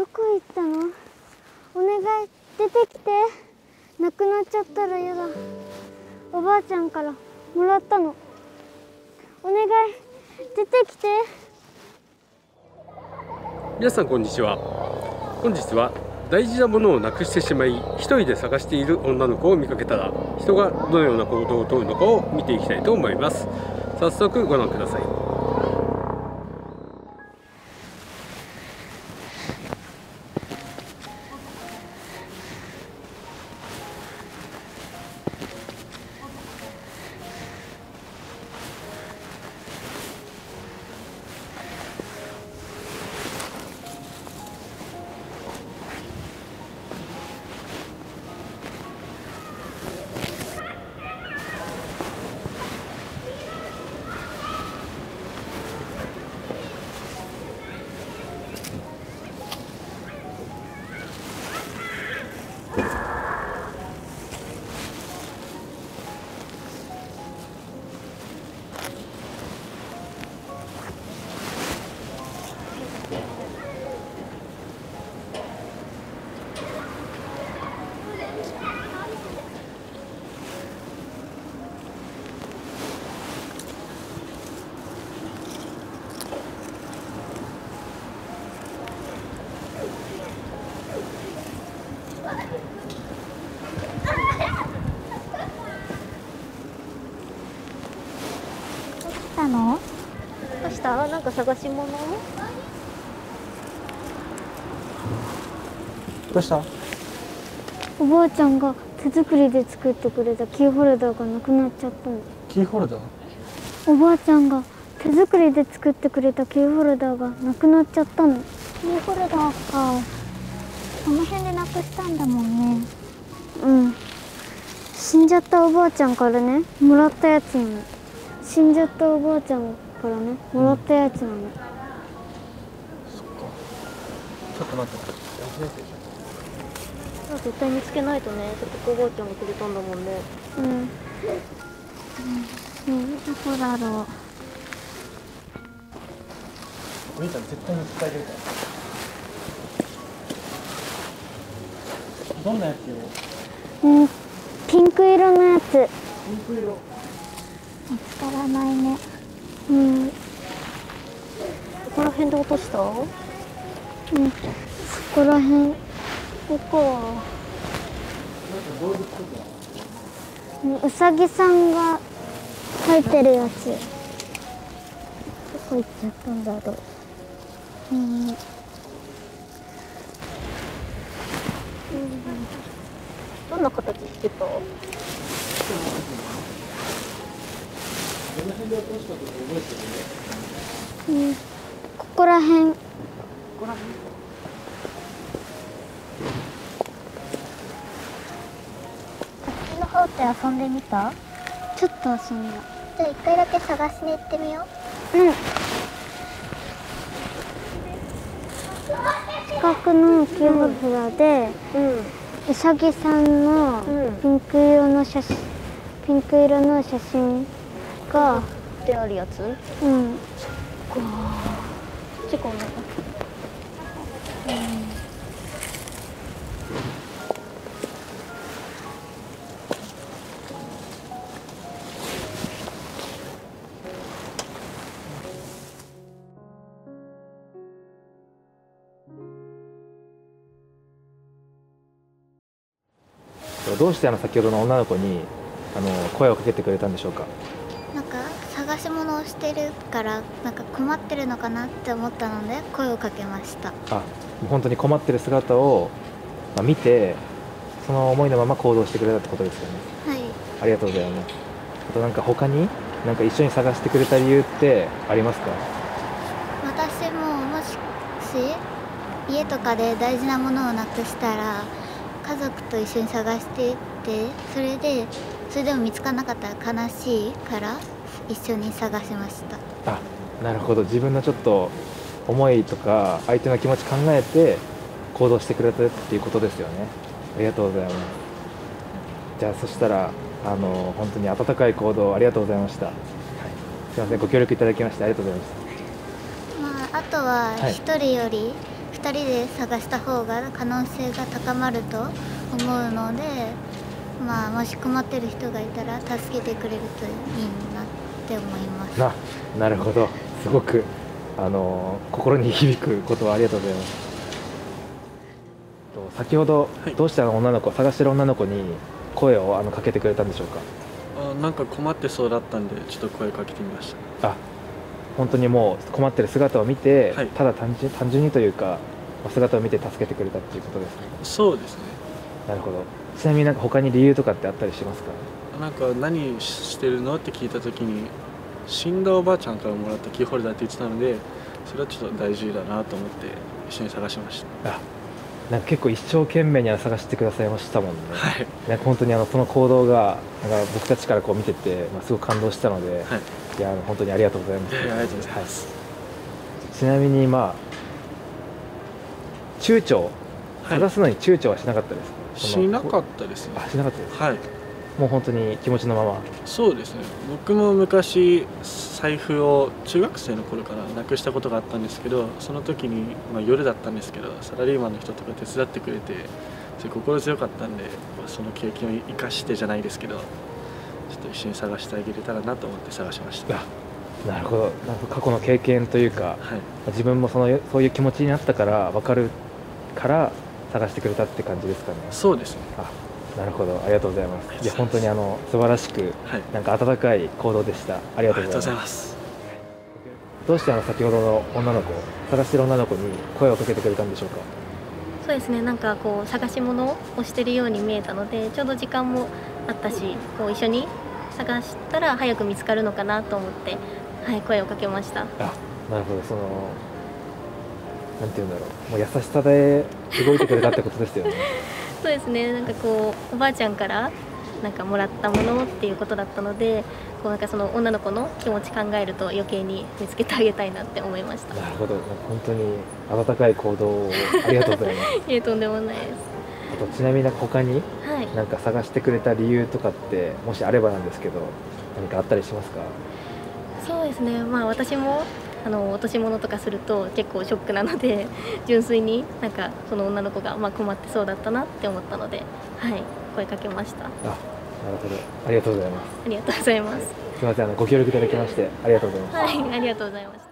どこ行ったの？お願い出てきて。なくなっちゃったらやだ。おばあちゃんからもらったの。お願い出てきて。皆さんこんにちは。本日は大事なものをなくしてしまい、一人で探している女の子を見かけたら人がどのような行動をとるのかを見ていきたいと思います。早速ご覧ください。なんか探し物？どうした？おばあちゃんが手作りで作ってくれたキーホルダーがなくなっちゃったの。キーホルダー？おばあちゃんが手作りで作ってくれたキーホルダーがなくなっちゃったの。キーホルダーか。この辺でなくしたんだもんね。うん。死んじゃったおばあちゃんからね、もらったやつなの。死んじゃったおばあちゃんからね、もらったやつなの。そっか。ちょっと待って。絶対見つけないとね。せっかくおばあちゃんがくれたんだもんね。うん。うん。どこだろう。お兄ちゃん絶対見つけてるから。どんなやつよ。ピンク色のやつ。ピンク色。見つからないね。うん、ここら辺で落とした？うん、そこら辺。ここ。うさぎさんが書いてるやつ。どこ行っちゃったんだろう。うん。どんな形してた？うん、ここら辺。ここら辺。こっちの方って遊んでみた？ちょっと遊んだ。じゃあ一回だけ探しに行ってみよう。うん。近くのキューブラで、うさぎさんのピンク色の写真。がってあるやつ。うん。そっか。結構ね。どうして先ほどの女の子に声をかけてくれたんでしょうか。探し物をしてるからなんか困ってるのかなって思ったので声をかけました。あ、本当に困ってる姿を見てその思いのまま行動してくれたってことですよね。はい、ありがとうございます。あとなんか他になんか一緒に探してくれた理由ってありますか？私ももし家とかで大事なものをなくしたら家族と一緒に探していって、それでも見つからなかったら悲しいから一緒に探しました。あ、なるほど。自分のちょっと思いとか相手の気持ち考えて行動してくれたっていうことですよね。ありがとうございます。じゃあそしたら本当に温かい行動ありがとうございました、はい、すいません、ご協力いただきましてありがとうございました。まあ、あとは1人より2 2人で探した方が可能性が高まると思うので、まあ、もし困ってる人がいたら助けてくれるといいなって思います。なるほど、すごく心に響くことをありがとうございます。先ほど、はい、どうして女の子、探してる女の子に声をかけてくれたんでしょうか。なんか困ってそうだったんで、ちょっと声かけてみました。本当にもう困ってる姿を見て、はい、ただ単純にというか、姿を見て助けてくれたっていうことですね。そうですね。なるほど。ちなみになんか他に理由とかってあったりしますか。なんか何してるのって聞いたときに、死んだおばあちゃんからもらったキーホルダーって言ってたので、それはちょっと大事だなと思って一緒に探しました。なんか結構一生懸命に探してくださいましたもんね。はい、なんか本当にその行動がなんか僕たちからこう見てて、すごく感動したので、はい、いや本当にありがとうございます。ちなみに躊躇、探すのに躊躇はしなかったですか。しなかったですね。しなかったです。はい。もう本当に気持ちのまま。そうですね。僕も昔財布を中学生の頃からなくしたことがあったんですけど、その時に夜だったんですけど、サラリーマンの人とか手伝ってくれて、それ心強かったんで、その経験を生かしてじゃないですけど、ちょっと一緒に探してあげれたらなと思って探しました。なるほど。なんか過去の経験というか、はい、自分もそういう気持ちになったから分かるから。探してくれたって感じですかね。そうですね。なるほど、ありがとうございます。いや本当に素晴らしく、はい、なんか温かい行動でした。ありがとうございます。どうして先ほどの女の子、探してる女の子に声をかけてくれたんでしょうか。そうですね。なんかこう探し物をしてるように見えたので、ちょうど時間もあったし、こう一緒に探したら早く見つかるのかなと思って、はい、声をかけました。なるほど、なんていうんだろう、もう優しさで動いてくれたってことですよね。そうですね。なんかこうおばあちゃんからなんかもらったものっていうことだったので、こうなんかその女の子の気持ち考えると余計に見つけてあげたいなって思いました。なるほど、本当に温かい行動をありがとうございます。いえ、とんでもないです。あとちなみに他に、はい、なんか探してくれた理由とかってもしあればなんですけど、何かあったりしますか。そうですね。私も。落とし物とかすると結構ショックなので、純粋になんかその女の子が困ってそうだったなって思ったので、はい、声かけました。なるほど、ありがとうございます。ありがとうございます。すみません、ご協力いただきましてありがとうございます。はい、ありがとうございました。